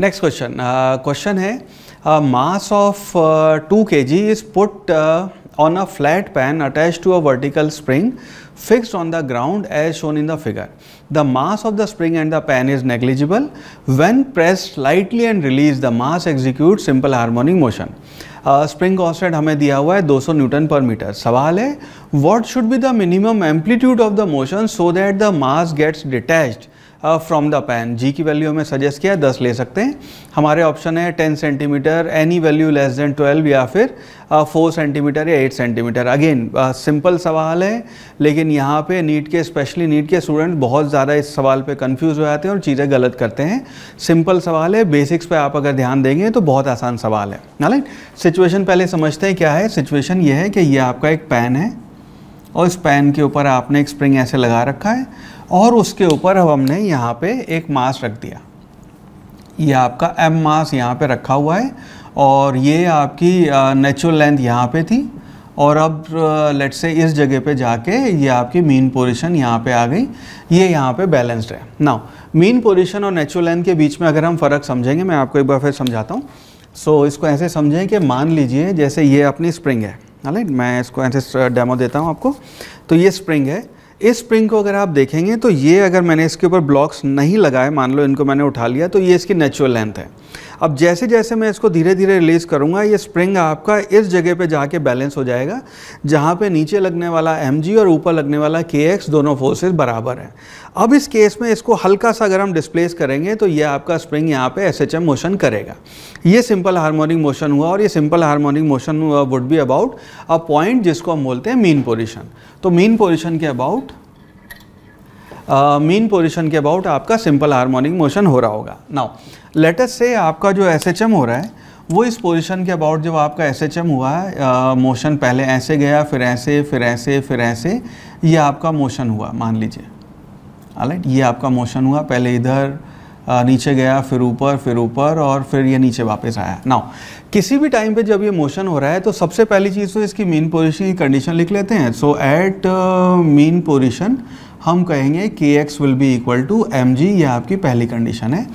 Next question है mass of 2 kg is put on a flat pan attached to a vertical spring fixed on the ground as shown in the figure. The mass of the spring and the pan is negligible. When pressed lightly and released, the mass executes simple harmonic motion. Spring constant हमें दिया हुआ है 200 Newton पर metre. सवाल है what should be the minimum amplitude of the motion so that the mass gets detached from the pan. G की value हमें suggest किया 10 ले सकते हैं. हमारे ऑप्शन है 10 centimetre, any value less than 12 या फिर 4 सेंटीमीटर या 8 सेंटीमीटर. अगेन सिंपल सवाल है लेकिन यहाँ पे नीट के स्पेशली नीट के स्टूडेंट बहुत ज़्यादा इस सवाल पे कंफ्यूज हो जाते हैं और चीज़ें गलत करते हैं. सिंपल सवाल है, बेसिक्स पे आप अगर ध्यान देंगे तो बहुत आसान सवाल है. नाले सिचुएशन पहले समझते हैं क्या है. सिचुएशन ये है कि ये आपका एक पैन है और इस पैन के ऊपर आपने एक स्प्रिंग ऐसे लगा रखा है और उसके ऊपर अब हमने यहाँ पे एक मास रख दिया. ये आपका m मास यहाँ पे रखा हुआ है और ये आपकी नेचुरल लेंथ यहाँ पे थी और अब लेट्स से इस जगह पे जाके ये आपकी मीन पोजीशन यहाँ पे आ गई. ये यहाँ पे बैलेंस्ड है. नाउ मीन पोजीशन और नेचुरल लेंथ के बीच में अगर हम फ़र्क समझेंगे, मैं आपको एक बार फिर समझाता हूँ. सो इसको ऐसे समझें कि मान लीजिए जैसे ये अपनी स्प्रिंग है. मैं इसको ऐसे डेमो देता हूँ आपको. तो ये स्प्रिंग है. इस स्प्रिंग को अगर आप देखेंगे तो ये अगर मैंने इसके ऊपर ब्लॉक्स नहीं लगाए, मान लो इनको मैंने उठा लिया, तो ये इसकी नेचुरल लेंथ है. अब जैसे जैसे मैं इसको धीरे धीरे रिलीज करूँगा ये स्प्रिंग आपका इस जगह पे जाके बैलेंस हो जाएगा जहाँ पे नीचे लगने वाला mg और ऊपर लगने वाला kx दोनों फोर्सेस बराबर हैं. अब इस केस में इसको हल्का सा अगर हम डिस्प्लेस करेंगे तो ये आपका स्प्रिंग यहाँ पे SHM मोशन करेगा. ये सिंपल हार्मोनिक मोशन हुआ और ये simple harmonic motion would be about a point जिसको हम बोलते हैं मीन पोजिशन. तो मीन पोजिशन के अबाउट आपका सिंपल हार्मोनिक मोशन हो रहा होगा. नाउ लेट अस से आपका जो SHM हो रहा है वो इस पोजीशन के अबाउट जब आपका SHM हुआ है, मोशन पहले ऐसे गया फिर ऐसे ये आपका मोशन हुआ. मान लीजिए ऑलराइट, ये आपका मोशन हुआ पहले इधर नीचे गया फिर ऊपर और फिर ये नीचे वापस आया. नाउ किसी भी टाइम पे जब ये मोशन हो रहा है तो सबसे पहली चीज़ तो इसकी मीन पोजीशन की कंडीशन लिख लेते हैं. सो एट मीन पोजीशन हम कहेंगे kx will be equal to mg. यह आपकी पहली कंडीशन है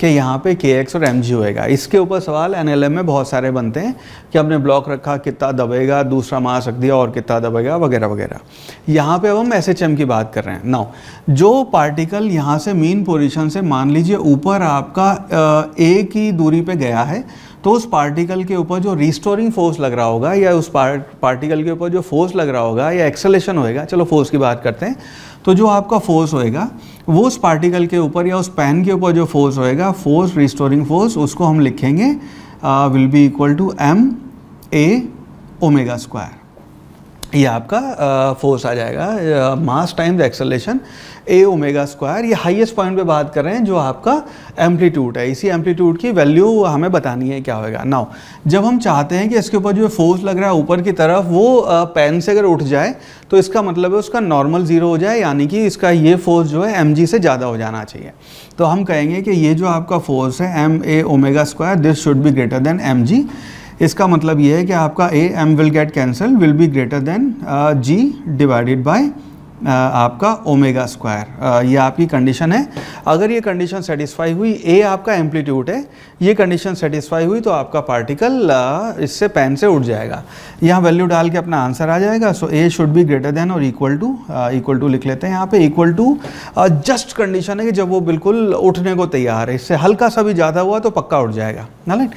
कि यहाँ पे kx और mg होएगा. इसके ऊपर सवाल NLM में बहुत सारे बनते हैं कि हमने ब्लॉक रखा कितना दबेगा, दूसरा मास रख दिया और कितना दबेगा वगैरह वगैरह. यहाँ पे अब हम SHM की बात कर रहे हैं. नाउ जो पार्टिकल यहाँ से मीन पोजीशन से मान लीजिए ऊपर आपका a की दूरी पर गया है तो उस पार्टिकल के ऊपर जो रिस्टोरिंग फोर्स लग रहा होगा या उस पार्टिकल के ऊपर जो फोर्स लग रहा होगा या एक्सेलेरेशन होएगा, चलो फोर्स की बात करते हैं, तो जो आपका फोर्स होएगा वो उस पार्टिकल के ऊपर या उस पैन के ऊपर जो फोर्स होएगा, फोर्स रिस्टोरिंग फोर्स, उसको हम लिखेंगे will be equal to M A omega square. ये आपका फोर्स आ जाएगा मास टाइम्स एक्सेलेरेशन ए ओमेगा स्क्वायर. ये हाईएस्ट पॉइंट पे बात कर रहे हैं जो आपका एम्पलीट्यूड है. इसी एम्पलीट्यूड की वैल्यू हमें बतानी है क्या होएगा. नाउ जब हम चाहते हैं कि इसके ऊपर जो फोर्स लग रहा है ऊपर की तरफ वो पैन से अगर उठ जाए तो इसका मतलब है उसका नॉर्मल ज़ीरो हो जाए, यानी कि इसका ये फोर्स जो है एम जी से ज़्यादा हो जाना चाहिए. तो हम कहेंगे कि ये जो आपका फोर्स है M A omega square this should be greater than M G. इसका मतलब ये है कि आपका A M will get cancel will be greater than ji divided by आपका ओमेगा स्क्वायर. ये आपकी कंडीशन है. अगर ये कंडीशन सेटिस्फाई हुई, ए आपका एम्पलीट्यूड है, ये कंडीशन सेटिस्फाई हुई तो आपका पार्टिकल इससे पैन से उठ जाएगा. यहाँ वैल्यू डाल के अपना आंसर आ जाएगा. So A should be greater than और इक्वल टू लिख लेते हैं यहाँ पे. इक्वल टू जस्ट कंडीशन है कि जब वो बिल्कुल उठने को तैयार है, इससे हल्का सा भी ज़्यादा हुआ तो पक्का उठ जाएगा. नाइट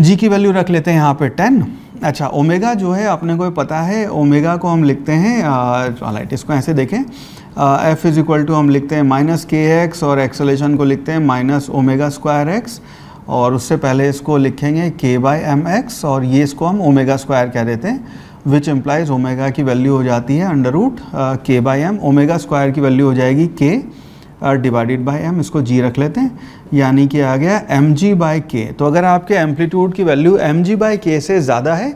जी की वैल्यू रख लेते हैं यहाँ पे 10. अच्छा ओमेगा जो है आपने को पता है, ओमेगा को हम लिखते हैं ऑलराइट, इसको ऐसे देखें f इज इक्वल टू हम लिखते हैं माइनस के एक्स और एक्सेलेरेशन को लिखते हैं माइनस ओमेगा स्क्वायर एक्स और उससे पहले इसको लिखेंगे k बाई एम एक्स और ये इसको हम ओमेगा स्क्वायर कह देते हैं विच इम्प्लाइज ओमेगा की वैल्यू हो जाती है under root k by M. Omega square की वैल्यू हो जाएगी k डिवाइडेड बाय m. इसको g रख लेते हैं, यानी कि आ गया एम जी बाई के. तो अगर आपके एम्पलीट्यूड की वैल्यू एम जी बाई के से ज़्यादा है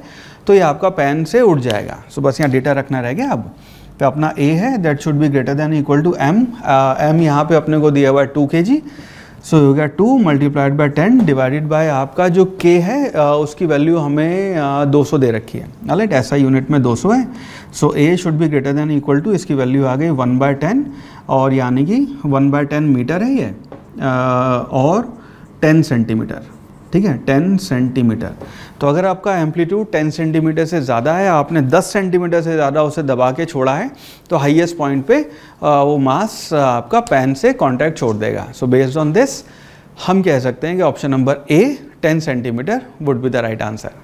तो ये आपका पैन से उड़ जाएगा. सो बस यहाँ डेटा रखना रह गया. अब तो अपना a है that should be greater than equal to m. m यहाँ पे अपने को दिया हुआ है 2 kg. सो हो गया 2 मल्टीप्लाइड बाई 10 डिवाइडेड बाय आपका जो k है उसकी वैल्यू हमें 200 दे रखी है. राइट, ऐसा यूनिट में 200 है. So a should be greater than equal to इसकी वैल्यू आ गई 1/10 और यानी कि 1/10 मीटर है ये और 10 सेंटीमीटर, ठीक है 10 सेंटीमीटर। तो अगर आपका एम्पलीट्यूड 10 सेंटीमीटर से ज़्यादा है, आपने 10 सेंटीमीटर से ज़्यादा उसे दबा के छोड़ा है, तो हाईएस्ट पॉइंट पे वो मास आपका पैन से कांटेक्ट छोड़ देगा। सो बेस्ड ऑन दिस हम कह सकते हैं कि option number A 10 centimetre would be the right answer.